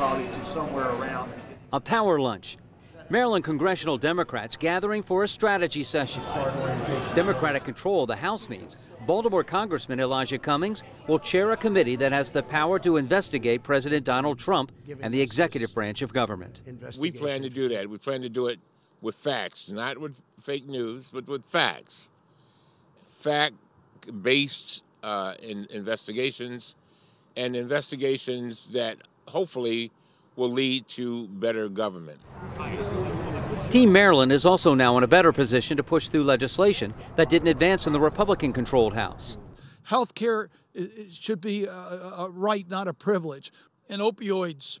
probably to somewhere around. A power lunch. Maryland congressional Democrats gathering for a strategy session. Democratic control of the House means Baltimore Congressman Elijah Cummings will chair a committee that has the power to investigate President Donald Trump and the executive branch of government. We plan to do that. We plan to do it with facts, not with fake news, but with facts. Fact-based investigations, and investigations that hopefully will lead to better government. Team Maryland is also now in a better position to push through legislation that didn't advance in the Republican-controlled House. Health care should be a right, not a privilege. And opioids,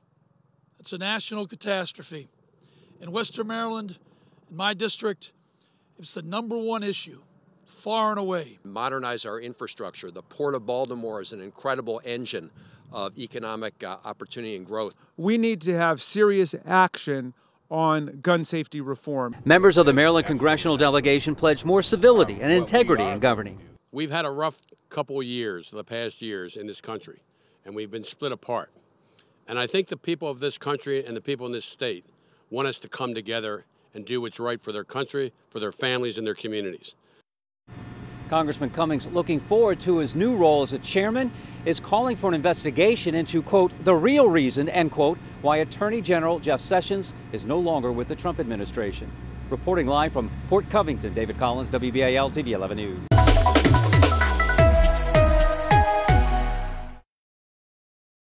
it's a national catastrophe. In Western Maryland, in my district, it's the #1 issue, far and away. Modernize our infrastructure. The Port of Baltimore is an incredible engine of economic opportunity and growth. We need to have serious action on gun safety reform. Members of the Maryland congressional delegation pledged more civility and integrity in governing. We've had a rough couple of years, the past years, in this country, and we've been split apart. And I think the people of this country and the people in this state want us to come together and do what's right for their country, for their families, and their communities. Congressman Cummings, looking forward to his new role as a chairman, is calling for an investigation into, quote, the real reason, end quote, why Attorney General Jeff Sessions is no longer with the Trump administration. Reporting live from Port Covington, David Collins, WBAL-TV 11 News.